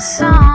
Song.